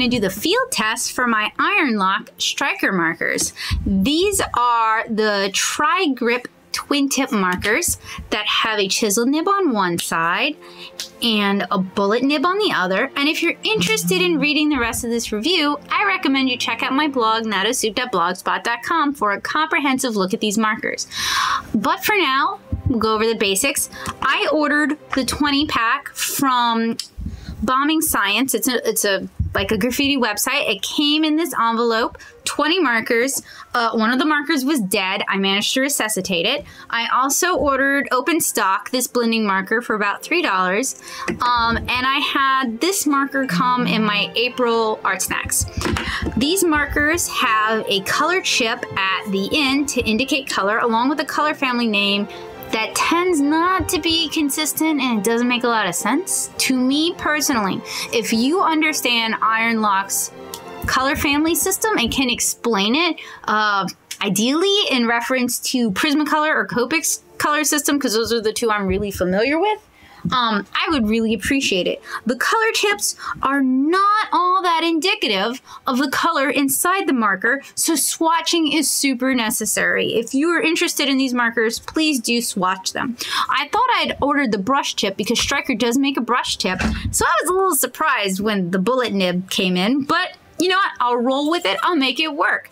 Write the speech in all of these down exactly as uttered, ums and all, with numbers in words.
going to do the field test for my Ironlak Striker markers. These are the tri-grip twin tip markers that have a chisel nib on one side and a bullet nib on the other. And if you're interested in reading the rest of this review, I recommend you check out my blog, natto soup dot blogspot dot com, for a comprehensive look at these markers. But for now, we'll go over the basics. I ordered the twenty pack from Bombing Science. It's a, it's a like a graffiti website. It came in this envelope, twenty markers. Uh, one of the markers was dead. I managed to resuscitate it. I also ordered open stock, this blending marker, for about three dollars. Um, and I had this marker come in my April Art Snacks. These markers have a color chip at the end to indicate color, along with a color family name that tends not to be consistent, and it doesn't make a lot of sense to me personally. If you understand Ironlak's color family system and can explain it, uh, ideally in reference to Prismacolor or Copic's color system, because those are the two I'm really familiar with, um, I would really appreciate it. The color tips are not all that indicative of the color inside the marker, so swatching is super necessary. If you are interested in these markers, please do swatch them. I thought I'd ordered the brush tip because Striker does make a brush tip, so I was a little surprised when the bullet nib came in, but you know what? I'll roll with it. I'll make it work.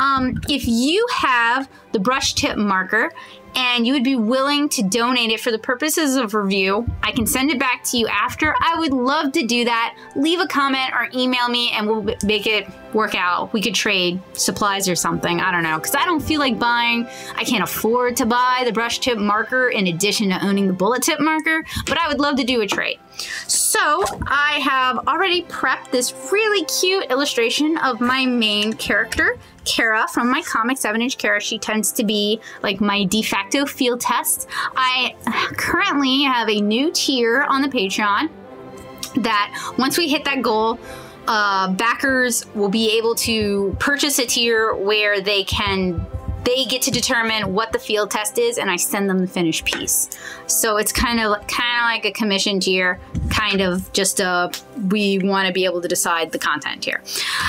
Um, if you have the brush tip marker and you would be willing to donate it for the purposes of review, I can send it back to you after. I would love to do that. Leave a comment or email me and we'll make it work out. We could trade supplies or something. I don't know, because I don't feel like buying. I can't afford to buy the brush tip marker in addition to owning the bullet tip marker, but I would love to do a trade. So I have already prepped this really cute illustration of my main character, Kara, from my comic Seven Inch Kara. She tends to be like my de facto field test. I currently have a new tier on the Patreon that once we hit that goal, uh, backers will be able to purchase a tier where they can they get to determine what the field test is, and I send them the finished piece. So it's kind of kind of like a commission tier, kind of just a, we want to be able to decide the content tier.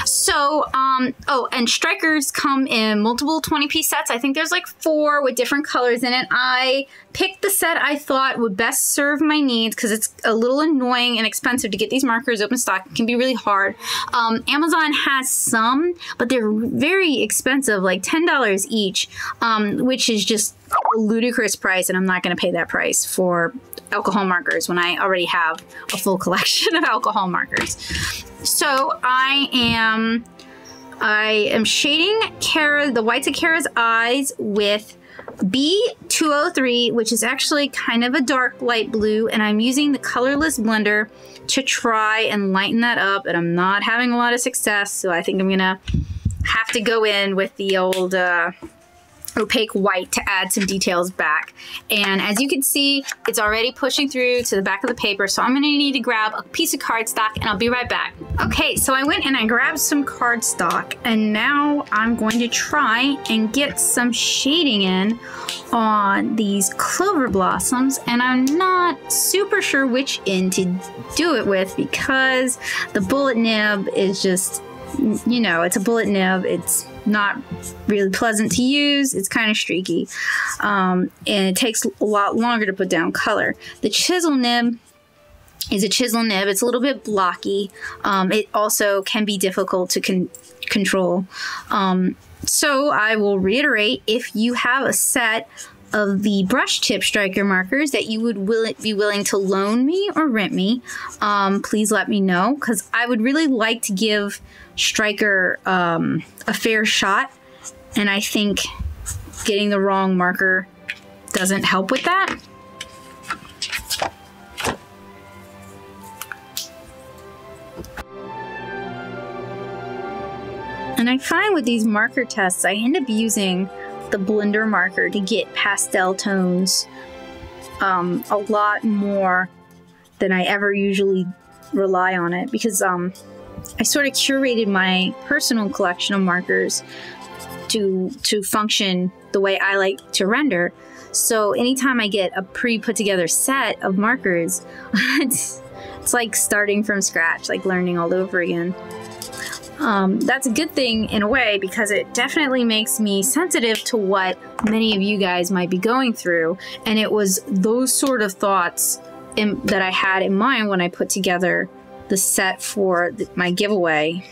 So, um, oh, and Strikers come in multiple twenty piece sets. I think there's like four with different colors in it. I picked the set I thought would best serve my needs because it's a little annoying and expensive to get these markers open stock. It can be really hard. Um, Amazon has some, but they're very expensive, like ten dollars each. Each, um, which is just a ludicrous price, and I'm not going to pay that price for alcohol markers when I already have a full collection of alcohol markers. So I am, I am shading Kara, the whites of Kara's eyes with B two oh three, which is actually kind of a dark light blue, and I'm using the colorless blender to try and lighten that up, and I'm not having a lot of success, so I think I'm going to have to go in with the old uh, opaque white to add some details back. And as you can see, it's already pushing through to the back of the paper, so I'm going to need to grab a piece of cardstock and I'll be right back. Okay, so I went and I grabbed some cardstock, and now I'm going to try and get some shading in on these clover blossoms, and I'm not super sure which end to do it with because the bullet nib is just, you know, it's a bullet nib. It's not really pleasant to use. It's kind of streaky. Um, and it takes a lot longer to put down color. The chisel nib is a chisel nib. It's a little bit blocky. Um, it also can be difficult to con control. Um, so I will reiterate, if you have a set of the brush tip Striker markers that you would will be willing to loan me or rent me, um, please let me know, because I would really like to give Striker um, a fair shot, and I think getting the wrong marker doesn't help with that. And I find with these marker tests, I end up using the blender marker to get pastel tones um, a lot more than I ever usually rely on it, because um, I sort of curated my personal collection of markers to to function the way I like to render. So anytime I get a pre-put together set of markers, it's, it's like starting from scratch, like learning all over again. Um, that's a good thing in a way, because it definitely makes me sensitive to what many of you guys might be going through. And it was those sort of thoughts in, that I had in mind when I put together the set for the, my giveaway.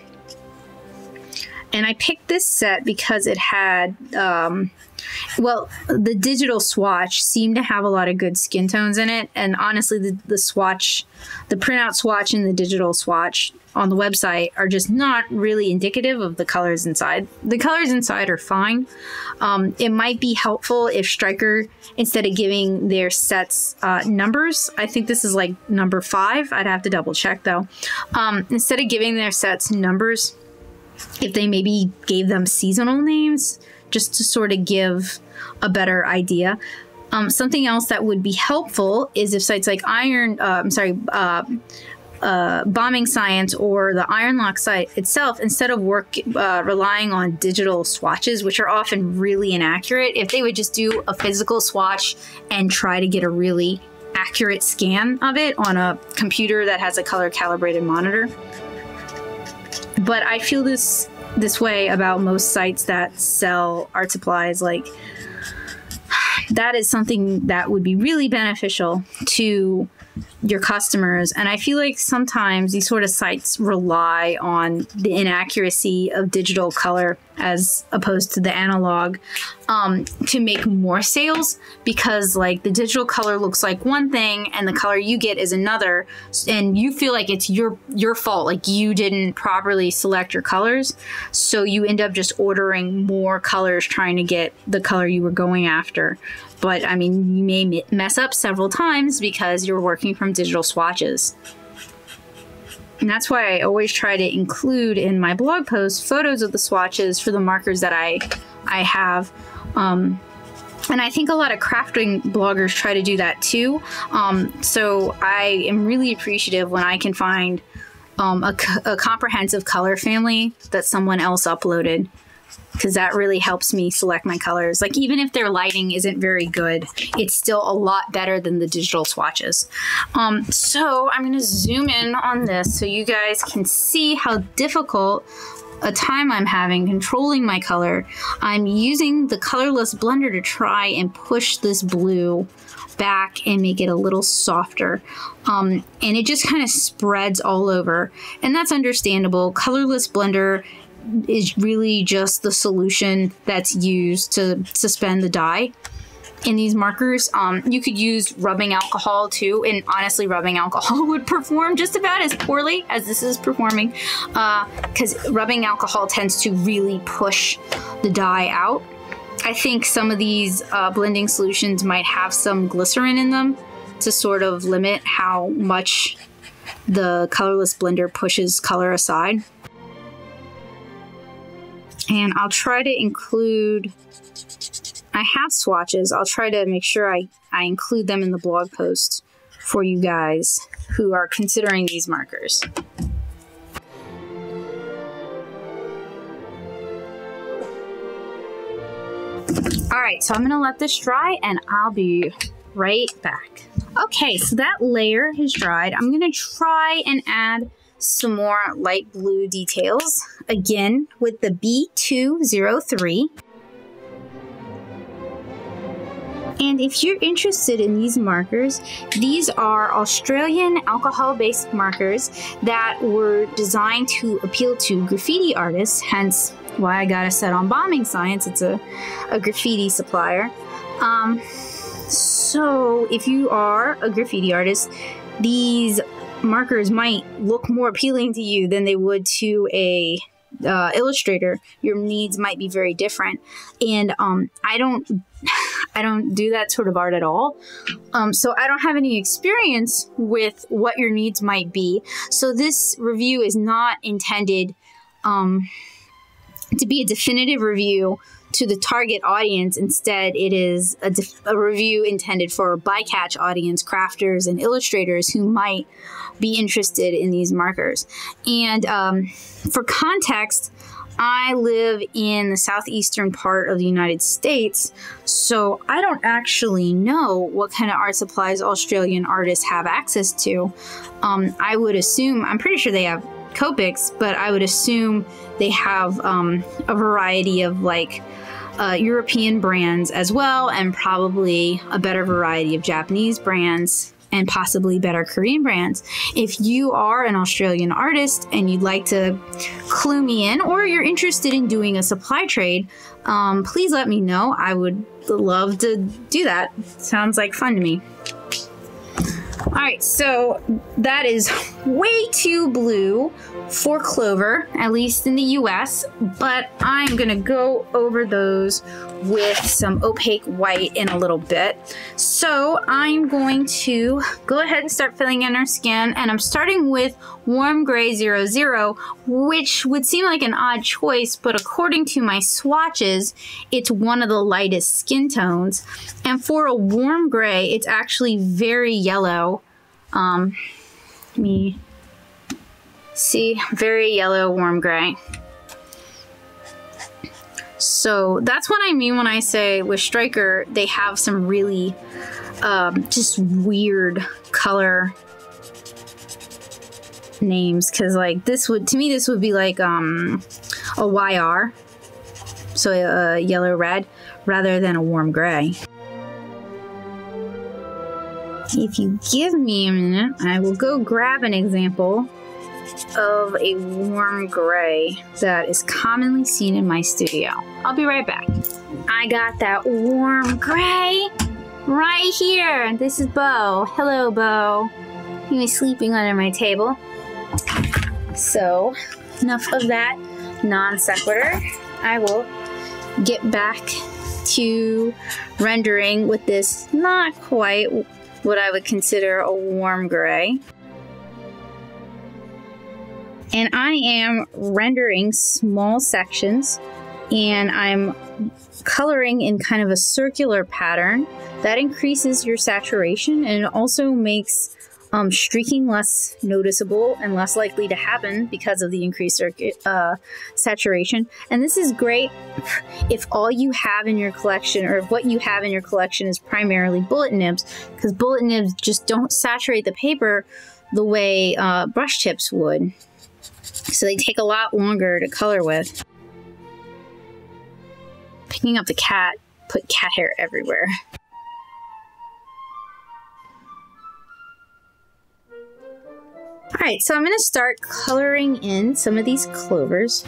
And I picked this set because it had, um, well, the digital swatch seemed to have a lot of good skin tones in it. And honestly, the, the swatch, the printout swatch and the digital swatch on the website are just not really indicative of the colors inside. The colors inside are fine. Um, it might be helpful if Striker, instead of giving their sets uh, numbers, I think this is like number five. I'd have to double check though. Um, instead of giving their sets numbers, if they maybe gave them seasonal names, just to sort of give a better idea. Um, something else that would be helpful is if sites like Iron, uh, I'm sorry, uh, uh, Bombing Science or the Ironlak site itself, instead of work uh, relying on digital swatches, which are often really inaccurate, if they would just do a physical swatch and try to get a really accurate scan of it on a computer that has a color calibrated monitor. But I feel this this way about most sites that sell art supplies. Like, that is something that would be really beneficial to your customers. And I feel like sometimes these sort of sites rely on the inaccuracy of digital color as opposed to the analog um, to make more sales, because like the digital color looks like one thing and the color you get is another, and you feel like it's your your fault, like you didn't properly select your colors, so you end up just ordering more colors trying to get the color you were going after. But I mean, you may mess up several times because you're working from digital swatches. And that's why I always try to include in my blog posts photos of the swatches for the markers that I, I have. Um, and I think a lot of crafting bloggers try to do that too. Um, so I am really appreciative when I can find um, a, a comprehensive color family that someone else uploaded, because that really helps me select my colors. Like, even if their lighting isn't very good, it's still a lot better than the digital swatches. Um, so I'm gonna zoom in on this so you guys can see how difficult a time I'm having controlling my color. I'm using the colorless blender to try and push this blue back and make it a little softer. Um, and it just kind of spreads all over. And that's understandable. Colorless blender is really just the solution that's used to suspend the dye in these markers. Um, you could use rubbing alcohol too, and honestly rubbing alcohol would perform just about as poorly as this is performing, because uh, rubbing alcohol tends to really push the dye out. I think some of these uh, blending solutions might have some glycerin in them to sort of limit how much the colorless blender pushes color aside. And I'll try to include, I have swatches. I'll try to make sure I, I include them in the blog post for you guys who are considering these markers. All right, so I'm gonna let this dry and I'll be right back. Okay, so that layer has dried. I'm gonna try and add some more light blue details, again with the B two oh three. And if you're interested in these markers, these are Australian alcohol-based markers that were designed to appeal to graffiti artists, hence why I got a set on Bombing Science. It's a, a graffiti supplier. Um, so if you are a graffiti artist, these markers might look more appealing to you than they would to a uh, illustrator. Your needs might be very different, and um, I don't I don't do that sort of art at all, um, so I don't have any experience with what your needs might be, so this review is not intended um, to be a definitive review to the target audience. Instead, it is a, a review intended for a bycatch audience, crafters and illustrators who might be interested in these markers. And um, for context, I live in the southeastern part of the United States, so I don't actually know what kind of art supplies Australian artists have access to. Um, I would assume, I'm pretty sure they have Copics, but I would assume they have um, a variety of like uh, European brands as well, and probably a better variety of Japanese brands, and possibly better Korean brands. If you are an Australian artist and you'd like to clue me in, or you're interested in doing a supply trade, um, please let me know. I would love to do that. Sounds like fun to me. All right, so that is way too blue for clover, at least in the U S, but I'm gonna go over those with some opaque white in a little bit. So I'm going to go ahead and start filling in our skin, and I'm starting with warm gray zero zero, which would seem like an odd choice, but according to my swatches, it's one of the lightest skin tones. And for a warm gray, it's actually very yellow. Um, let me see, very yellow warm gray. So that's what I mean when I say with Striker, they have some really um, just weird color names, because like this would, to me, this would be like um, a Y R, so a, a yellow red, rather than a warm gray. If you give me a minute, I will go grab an example of a warm gray that is commonly seen in my studio. I'll be right back. I got that warm gray right here. This is Beau. Hello, Beau. He was sleeping under my table. So, enough of that non sequitur. I will get back to rendering with this not quite what I would consider a warm gray. And I am rendering small sections, and I'm coloring in kind of a circular pattern that increases your saturation, and it also makes um, streaking less noticeable and less likely to happen because of the increased uh, saturation. And this is great if all you have in your collection, or if what you have in your collection is primarily bullet nibs, because bullet nibs just don't saturate the paper the way uh, brush tips would. So they take a lot longer to color with. Picking up the cat, put cat hair everywhere. All right, so I'm gonna start coloring in some of these clovers.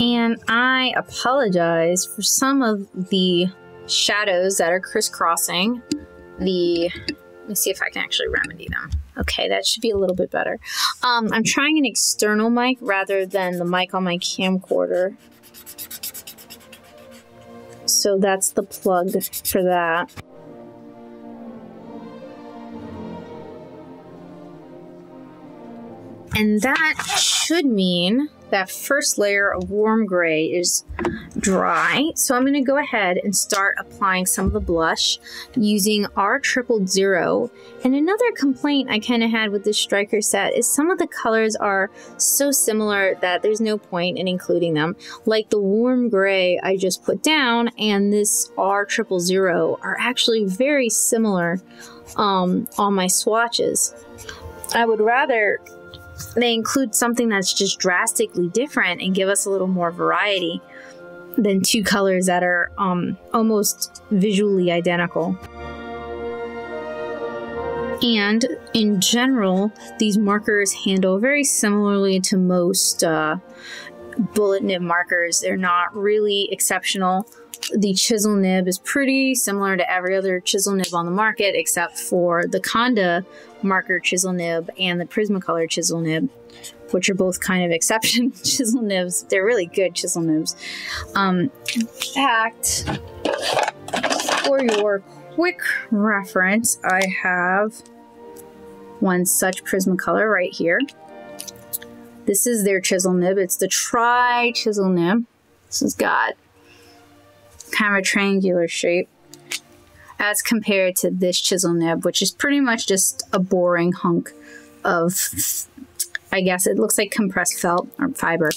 And I apologize for some of the shadows that are crisscrossing the... Let me see if I can actually remedy them. Okay, that should be a little bit better. Um, I'm trying an external mic rather than the mic on my camcorder. So that's the plug for that. And that should mean that first layer of warm gray is dry. So I'm gonna go ahead and start applying some of the blush using R triple zero. And another complaint I kinda had with this Striker set is some of the colors are so similar that there's no point in including them. Like the warm gray I just put down and this R triple zero are actually very similar um, on my swatches. I would rather they include something that's just drastically different and give us a little more variety than two colors that are um, almost visually identical. And in general, these markers handle very similarly to most uh, bullet nib markers. They're not really exceptional. The chisel nib is pretty similar to every other chisel nib on the market, except for the Conda marker chisel nib and the Prismacolor chisel nib, which are both kind of exception chisel nibs. They're really good chisel nibs. Um, in fact, for your quick reference, I have one such Prismacolor right here. This is their chisel nib. It's the tri chisel nib. This has got kind of a triangular shape as compared to this chisel nib, which is pretty much just a boring hunk of, I guess it looks like compressed felt or fiber.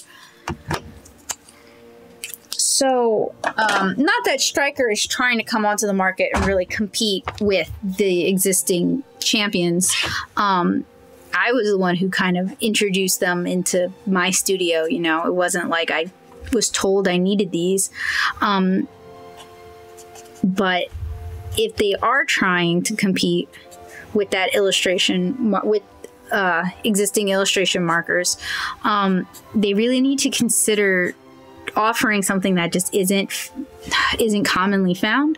So, um, not that Striker is trying to come onto the market and really compete with the existing champions. Um, I was the one who kind of introduced them into my studio, you know. It wasn't like I was told I needed these. Um, but if they are trying to compete with that illustration, with uh, existing illustration markers, um, they really need to consider offering something that just isn't isn't commonly found.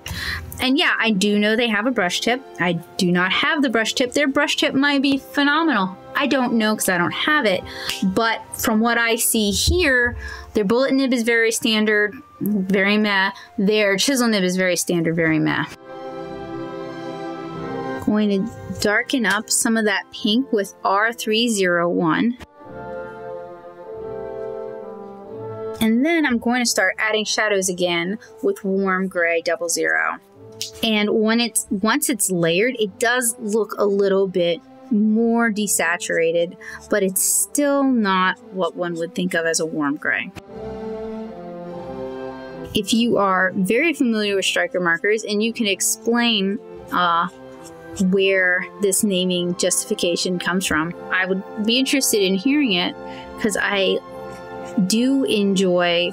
And yeah, I do know they have a brush tip. I do not have the brush tip. Their brush tip might be phenomenal. I don't know because I don't have it. But from what I see here, their bullet nib is very standard, very meh. Their chisel nib is very standard, very meh. Going to darken up some of that pink with R three oh one. And then I'm going to start adding shadows again with warm gray double zero. And when it's once it's layered, it does look a little bit more desaturated, but it's still not what one would think of as a warm gray. If you are very familiar with Striker markers and you can explain uh, where this naming justification comes from, I would be interested in hearing it, because I do enjoy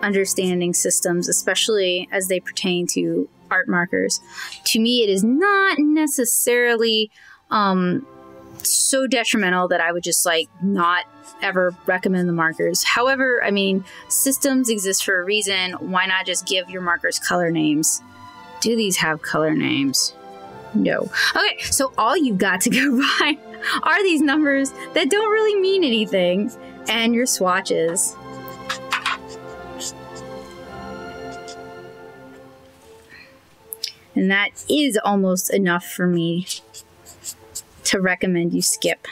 understanding systems, especially as they pertain to art markers. To me, it is not necessarily um, so detrimental that I would just like not ever recommend the markers. However, I mean, systems exist for a reason. Why not just give your markers color names? Do these have color names? No. Okay, so all you've got to go by are these numbers that don't really mean anything, and your swatches. And that is almost enough for me to recommend you skip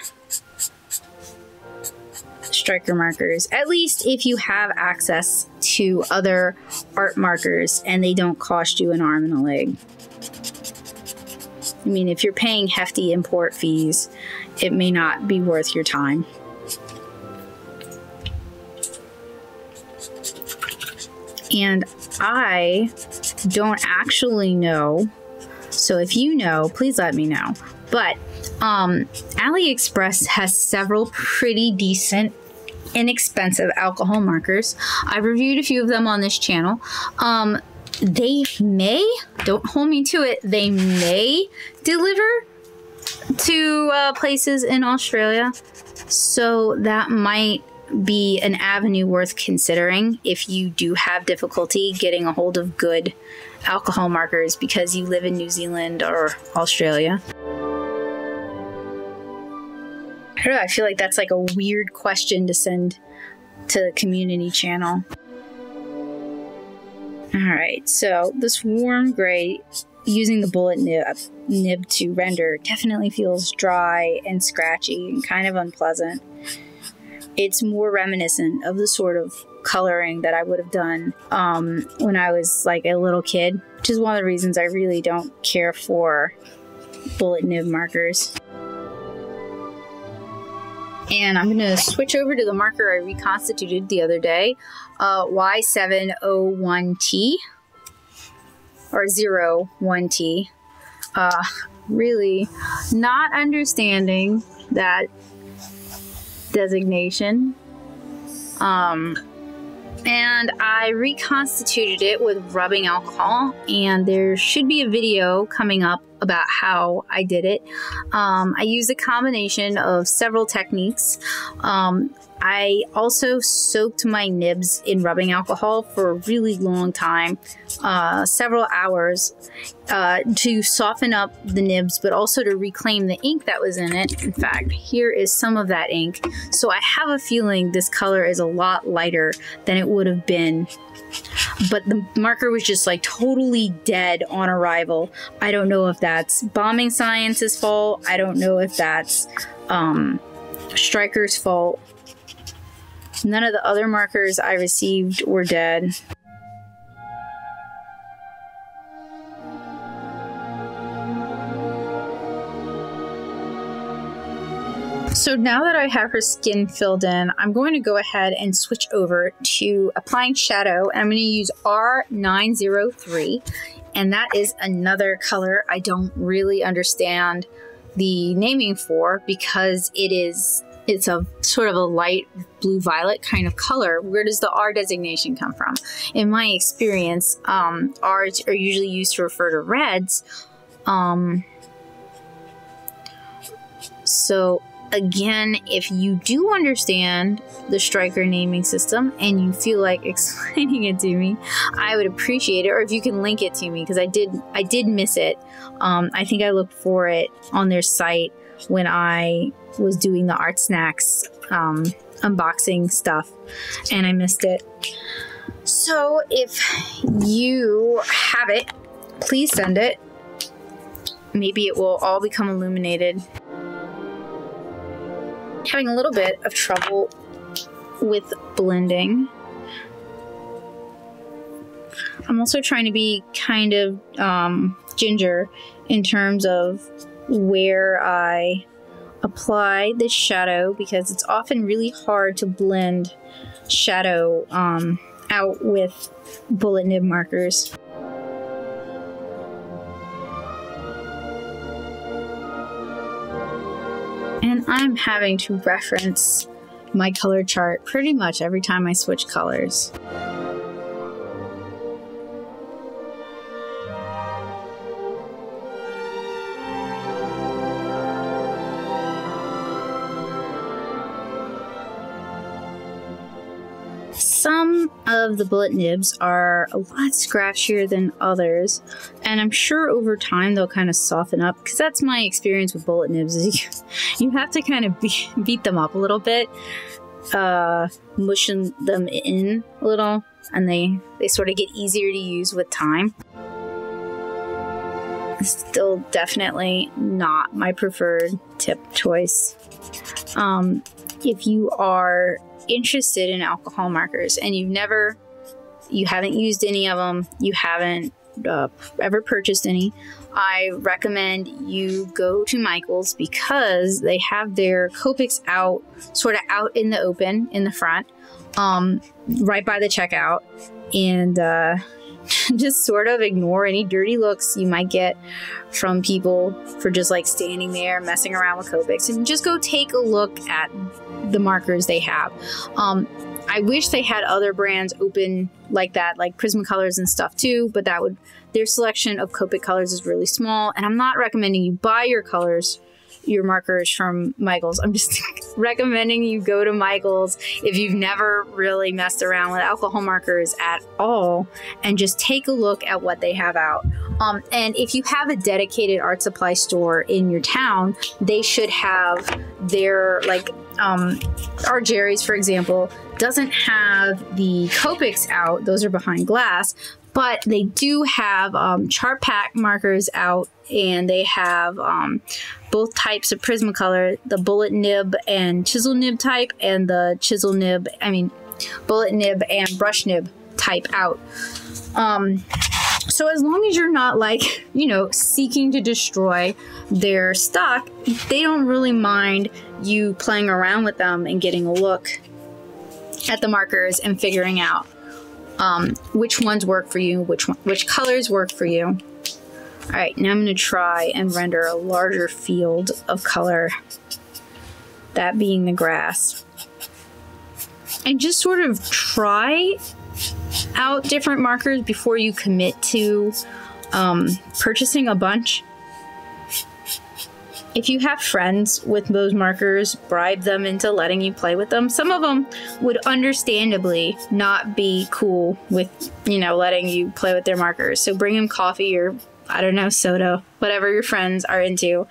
Striker markers, at least if you have access to other art markers and they don't cost you an arm and a leg. I mean, if you're paying hefty import fees, it may not be worth your time. And I don't actually know, so if you know, please let me know. But um, AliExpress has several pretty decent, inexpensive alcohol markers. I've reviewed a few of them on this channel. Um, They may, don't hold me to it, they may deliver to uh, places in Australia. So that might be an avenue worth considering if you do have difficulty getting a hold of good alcohol markers because you live in New Zealand or Australia. I don't know, I feel like that's like a weird question to send to the community channel. Alright, so this warm gray, using the bullet nib, nib to render, definitely feels dry and scratchy and kind of unpleasant. It's more reminiscent of the sort of coloring that I would have done um, when I was like a little kid, which is one of the reasons I really don't care for bullet nib markers. And I'm going to switch over to the marker I reconstituted the other day, uh, Y seven oh one T, or zero one T. Uh, really not understanding that designation. Um, and I reconstituted it with rubbing alcohol, and there should be a video coming up about how I did it. Um, I used a combination of several techniques. Um, I also soaked my nibs in rubbing alcohol for a really long time, uh, several hours, uh, to soften up the nibs, but also to reclaim the ink that was in it. In fact, here is some of that ink. So I have a feeling this color is a lot lighter than it would have been, but the marker was just like totally dead on arrival. I don't know if that's Bombing Science's fault. I don't know if that's um, Striker's fault. None of the other markers I received were dead. So now that I have her skin filled in, I'm going to go ahead and switch over to applying shadow, and I'm going to use R nine oh three, and that is another color I don't really understand the naming for because it is it's a sort of a light blue violet kind of color. Where does the R designation come from? In my experience, um, R's are usually used to refer to reds. Um, so again, if you do understand the Striker naming system and you feel like explaining it to me, I would appreciate it, or if you can link it to me, because I did I did miss it. Um, I think I looked for it on their site when I was doing the Art Snacks um, unboxing stuff, and I missed it. So if you have it, please send it. Maybe it will all become illuminated. Having a little bit of trouble with blending. I'm also trying to be kind of um, ginger in terms of where I apply the shadow, because it's often really hard to blend shadow um, out with bullet nib markers. And I'm having to reference my color chart pretty much every time I switch colors. Some of the bullet nibs are a lot scratchier than others, and I'm sure over time they'll kind of soften up, because that's my experience with bullet nibs, is you, you have to kind of be, beat them up a little bit, uh, mushing them in a little, and they, they sort of get easier to use with time. Still definitely not my preferred tip choice. Um, if you are interested in alcohol markers and you've never you haven't used any of them, you haven't uh, ever purchased any, I recommend you go to Michael's, because they have their Copics out sort of out in the open in the front, um, right by the checkout, and uh, just sort of ignore any dirty looks you might get from people for just like standing there messing around with Copics, and just go take a look at the markers they have. Um, I wish they had other brands open like that, like Prismacolors and stuff too, but that would, their selection of Copic colors is really small, and I'm not recommending you buy your colors, your markers from Michael's. I'm just recommending you go to Michael's if you've never really messed around with alcohol markers at all, and just take a look at what they have out. Um, and if you have a dedicated art supply store in your town, they should have their, like, um, Art Jerry's, for example, doesn't have the Copics out. Those are behind glass. But they do have um, Chartpak markers out, and they have um, both types of Prismacolor, the bullet nib and chisel nib type, and the chisel nib, I mean, bullet nib and brush nib type out. Um, so as long as you're not, like, you know, seeking to destroy their stock, they don't really mind you playing around with them and getting a look at the markers and figuring out Um, which ones work for you, which one, which colors work for you. All right, now I'm going to try and render a larger field of color, that being the grass. And just sort of try out different markers before you commit to um, purchasing a bunch. If you have friends with those markers, bribe them into letting you play with them. Some of them would understandably not be cool with, you know, letting you play with their markers. So bring them coffee or, I don't know, soda, whatever your friends are into.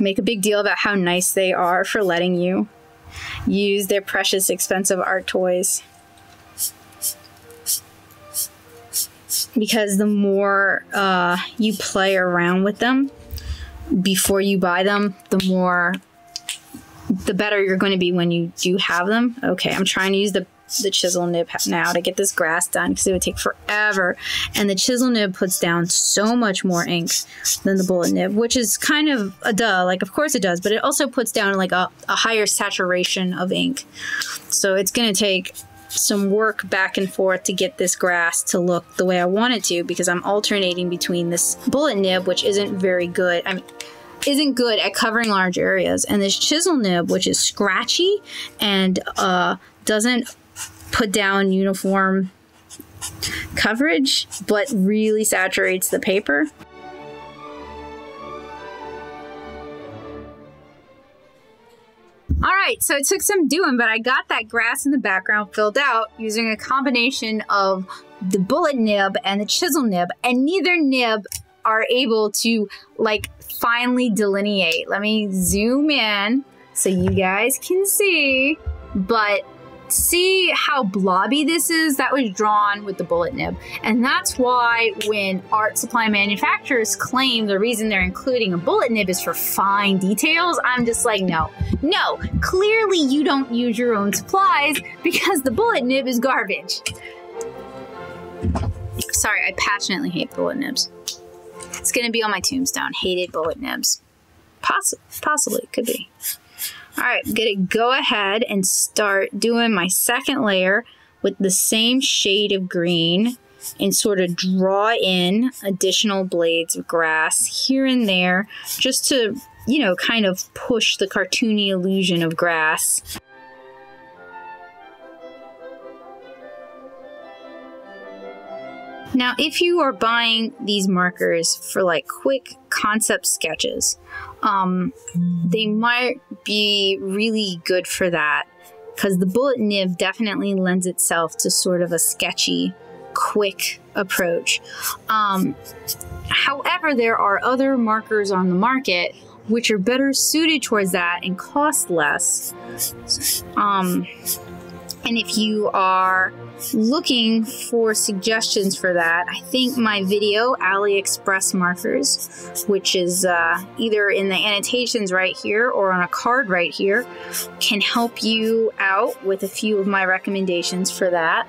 Make a big deal about how nice they are for letting you use their precious, expensive art toys. Because the more uh, you play around with them before you buy them, the more, the better you're going to be when you do have them. Okay, I'm trying to use the the chisel nib now to get this grass done because it would take forever. And the chisel nib puts down so much more ink than the bullet nib, which is kind of a duh. Like, of course it does, but it also puts down like a, a higher saturation of ink. So it's going to take some work back and forth to get this grass to look the way I want it to, because I'm alternating between this bullet nib, which isn't very good. I mean, isn't good at covering large areas, and this chisel nib, which is scratchy and uh, doesn't put down uniform coverage, but really saturates the paper. All right, so it took some doing, but I got that grass in the background filled out using a combination of the bullet nib and the chisel nib, and neither nib are able to like finally delineate. Let me zoom in so you guys can see, but see how blobby this is? That was drawn with the bullet nib. And that's why when art supply manufacturers claim the reason they're including a bullet nib is for fine details, I'm just like, no, no, clearly you don't use your own supplies because the bullet nib is garbage. Sorry, I passionately hate bullet nibs. It's gonna be on my tombstone, hated bullet nibs. Poss possibly, could be. All right, I'm gonna go ahead and start doing my second layer with the same shade of green and sort of draw in additional blades of grass here and there, just to, you know, kind of push the cartoony illusion of grass. Now, if you are buying these markers for like quick concept sketches, um, they might be really good for that, because the bullet nib definitely lends itself to sort of a sketchy, quick approach. Um, however, there are other markers on the market which are better suited towards that and cost less. Um, and if you are looking for suggestions for that, I think my video AliExpress markers, which is uh, either in the annotations right here or on a card right here, can help you out with a few of my recommendations for that.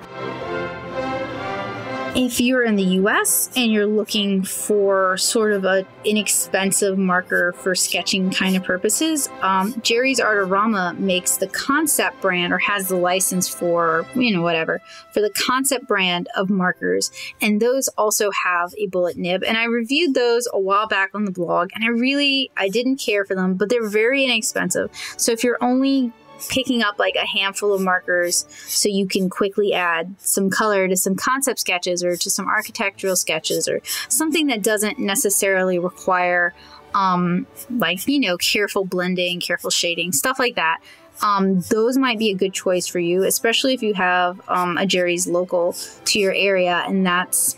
If you're in the U S and you're looking for sort of an inexpensive marker for sketching kind of purposes, um, Jerry's Artorama makes the concept brand, or has the license for, you know, whatever, for the concept brand of markers. And those also have a bullet nib. And I reviewed those a while back on the blog, and I really, I didn't care for them, but they're very inexpensive. So if you're only picking up like a handful of markers so you can quickly add some color to some concept sketches or to some architectural sketches or something that doesn't necessarily require um, like, you know, careful blending, careful shading, stuff like that. Um, those might be a good choice for you, especially if you have um, a Jerry's local to your area and that's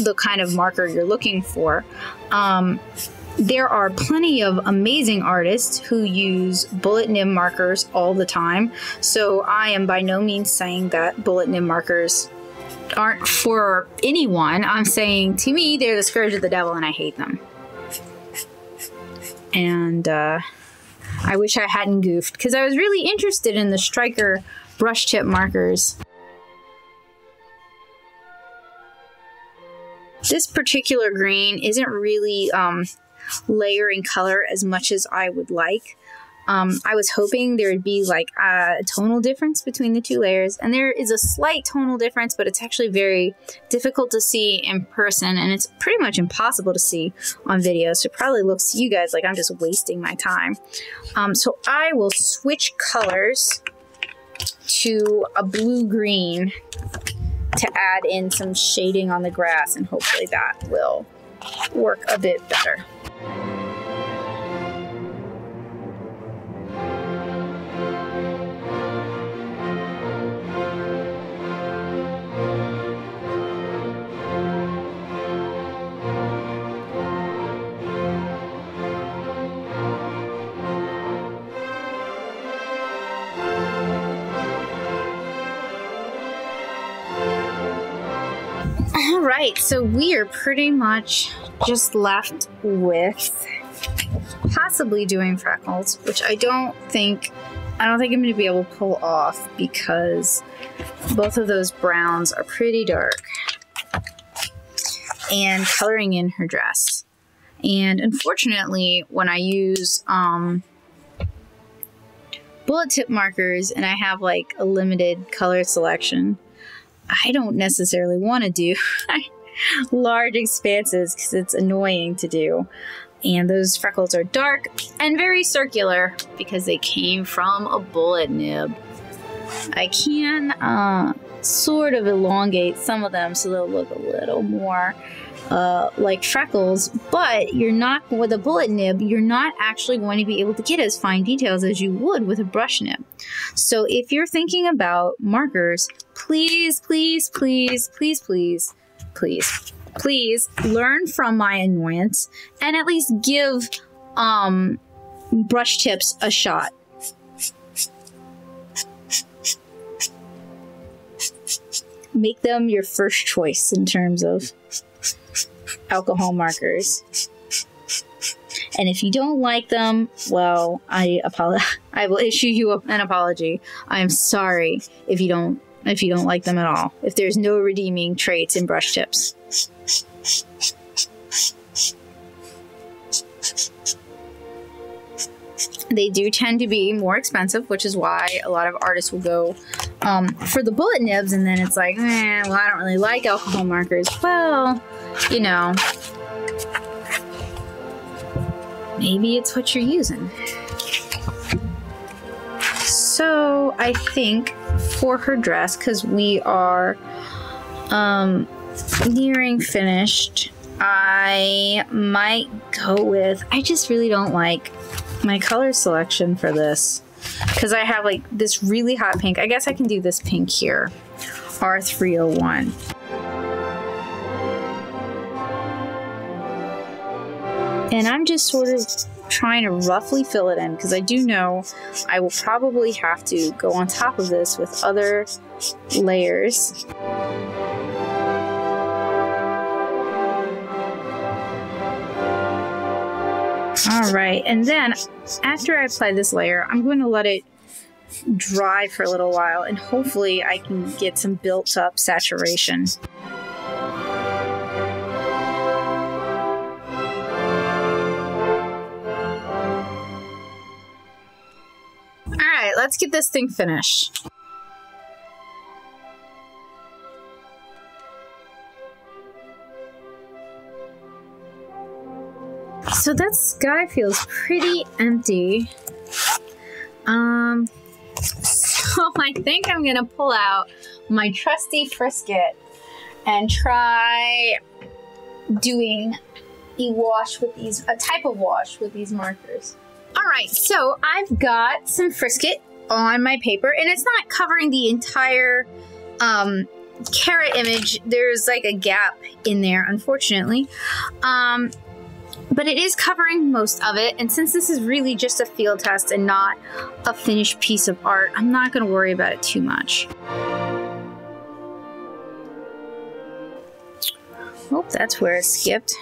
the kind of marker you're looking for. Um, There are plenty of amazing artists who use bullet nib markers all the time, so I am by no means saying that bullet nib markers aren't for anyone. I'm saying, to me, they're the scourge of the devil and I hate them. And uh, I wish I hadn't goofed, because I was really interested in the Striker brush tip markers. This particular green isn't really um, layering color as much as I would like. Um, I was hoping there would be like a tonal difference between the two layers, and there is a slight tonal difference, but it's actually very difficult to see in person, and it's pretty much impossible to see on video, so it probably looks to you guys like I'm just wasting my time. Um, so I will switch colors to a blue-green to add in some shading on the grass, and hopefully that will work a bit better. All right, so we are pretty much just left with possibly doing freckles, which I don't think I don't think I'm going to be able to pull off because both of those browns are pretty dark. And coloring in her dress. And unfortunately, when I use um, bullet tip markers and I have like a limited color selection, I don't necessarily want to do large expanses because it's annoying to do. And those freckles are dark and very circular because they came from a bullet nib. I can uh, sort of elongate some of them so they'll look a little more uh, like freckles, but you're not, with a bullet nib, you're not actually going to be able to get as fine details as you would with a brush nib. So if you're thinking about markers, please, please, please, please, please, please, please learn from my annoyance and at least give um, brush tips a shot. Make them your first choice in terms of alcohol markers. And if you don't like them, well, I apologize. I will issue you an apology. I'm sorry if you don't if you don't like them at all. If there's no redeeming traits in brush tips. They do tend to be more expensive, which is why a lot of artists will go um, for the bullet nibs, and then it's like, eh, well, I don't really like alcohol markers. Well, you know, maybe it's what you're using. So I think for her dress, because we are um, nearing finished, I might go with, I just really don't like my color selection for this because I have like this really hot pink. I guess I can do this pink here, R three oh one. And I'm just sort of trying to roughly fill it in because I do know I will probably have to go on top of this with other layers. All right, and then after I apply this layer, I'm going to let it dry for a little while, and hopefully I can get some built-up saturation. All right, let's get this thing finished. So that sky feels pretty empty. Um, so I think I'm gonna pull out my trusty Frisket and try doing a wash with these, a type of wash with these markers. All right, so I've got some Frisket on my paper, and it's not covering the entire um, Kara image. There's like a gap in there, unfortunately. Um, But it is covering most of it, and since this is really just a field test and not a finished piece of art, I'm not going to worry about it too much. Oh, that's where it skipped.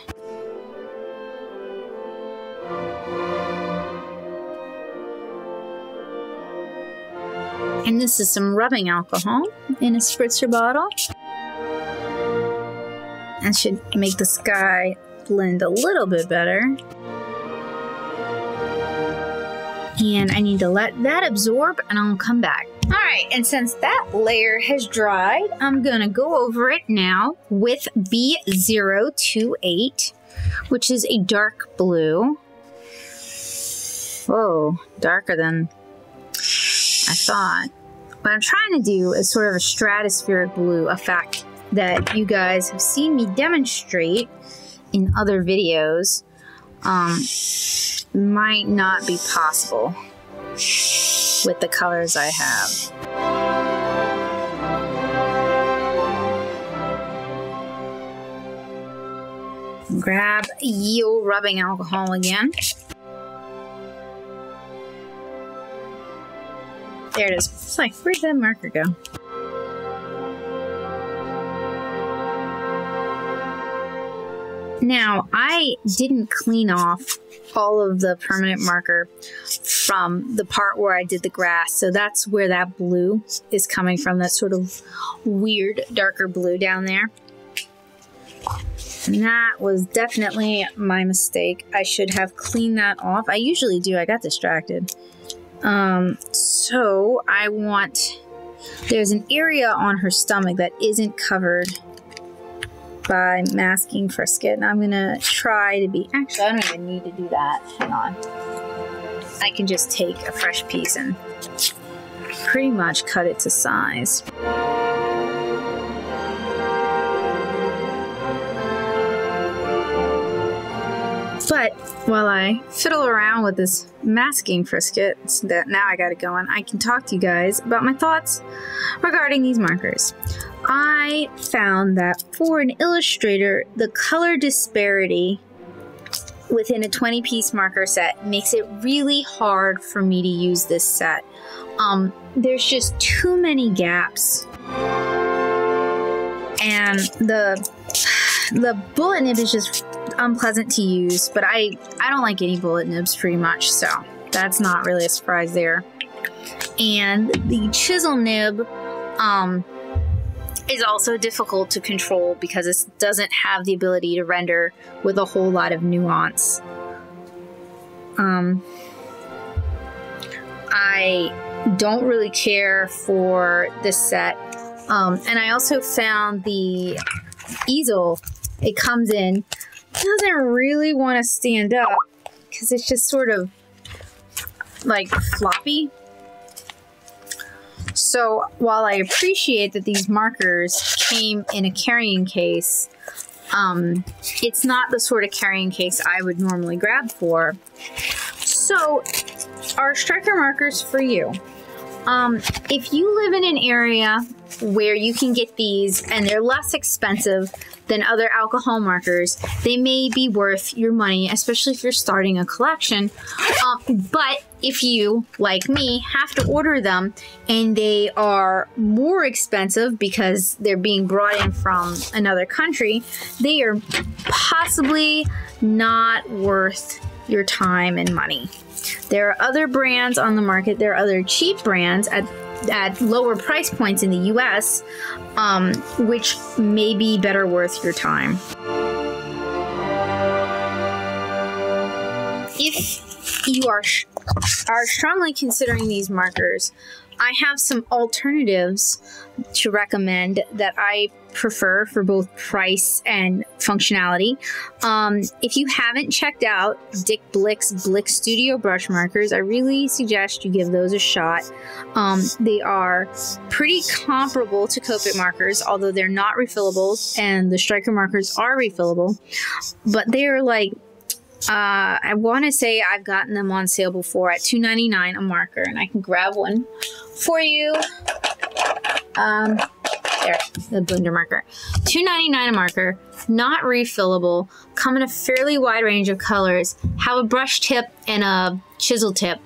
And this is some rubbing alcohol in a spritzer bottle. That should make the sky blend a little bit better, and I need to let that absorb and I'll come back. All right, and since that layer has dried, I'm gonna go over it now with B zero two eight, which is a dark blue. Whoa, darker than I thought. What I'm trying to do is sort of a stratospheric blue effect that you guys have seen me demonstrate in other videos. Um, might not be possible with the colors I have. Grab your rubbing alcohol again. There it is. It's like, where'd that marker go? Now, I didn't clean off all of the permanent marker from the part where I did the grass, so that's where that blue is coming from, that sort of weird darker blue down there. And that was definitely my mistake. I should have cleaned that off. I usually do. I got distracted. Um, so I want... There's an area on her stomach that isn't covered by masking Frisket, and I'm gonna try to be... Actually, I don't even need to do that. Hang on. I can just take a fresh piece and pretty much cut it to size. But while I fiddle around with this masking Frisket, so that now I got it going, I can talk to you guys about my thoughts regarding these markers. I found that for an illustrator, the color disparity within a twenty piece marker set makes it really hard for me to use this set. Um, there's just too many gaps. And the the bullet nib is just unpleasant to use, but I, I don't like any bullet nibs pretty much, so that's not really a surprise there. And the chisel nib um, is also difficult to control because it doesn't have the ability to render with a whole lot of nuance. Um, I don't really care for this set. Um, and I also found the easel, it comes in, doesn't really want to stand up because it's just sort of like floppy. So while I appreciate that these markers came in a carrying case, um, it's not the sort of carrying case I would normally grab for. So are Striker markers for you? Um, if you live in an area where you can get these and they're less expensive than other alcohol markers, they may be worth your money, especially if you're starting a collection. Um, but if you, like me, have to order them and they are more expensive because they're being brought in from another country, they are possibly not worth your time and money. There are other brands on the market. There are other cheap brands at, at lower price points in the U S, um, which may be better worth your time. If you are, are strongly considering these markers, I have some alternatives to recommend that I prefer for both price and functionality. Um, if you haven't checked out Dick Blick's Blick Studio Brush Markers, I really suggest you give those a shot. Um, they are pretty comparable to Copic markers, although they're not refillable, and the Striker markers are refillable, but they are like... Uh, I want to say I've gotten them on sale before at two ninety-nine a marker, and I can grab one for you. Um, there, the blender marker. two ninety-nine a marker, not refillable, come in a fairly wide range of colors, have a brush tip and a chisel tip.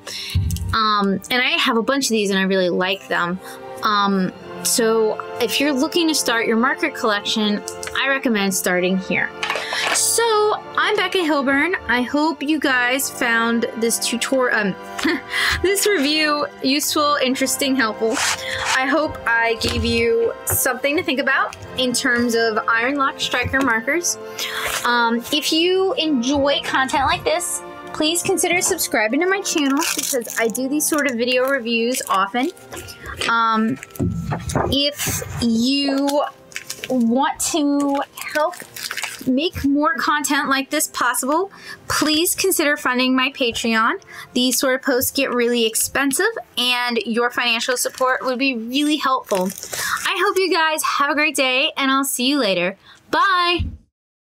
Um, and I have a bunch of these and I really like them. Um, so if you're looking to start your marker collection, I recommend starting here. So, I'm Becca Hilburn. I hope you guys found this tutorial, um, this review useful, interesting, helpful. I hope I gave you something to think about in terms of Ironlak Striker markers. Um, if you enjoy content like this, please consider subscribing to my channel because I do these sort of video reviews often. Um, if you want to help make more content like this possible, please consider funding my Patreon. These sort of posts get really expensive and your financial support would be really helpful. I hope you guys have a great day and I'll see you later. Bye!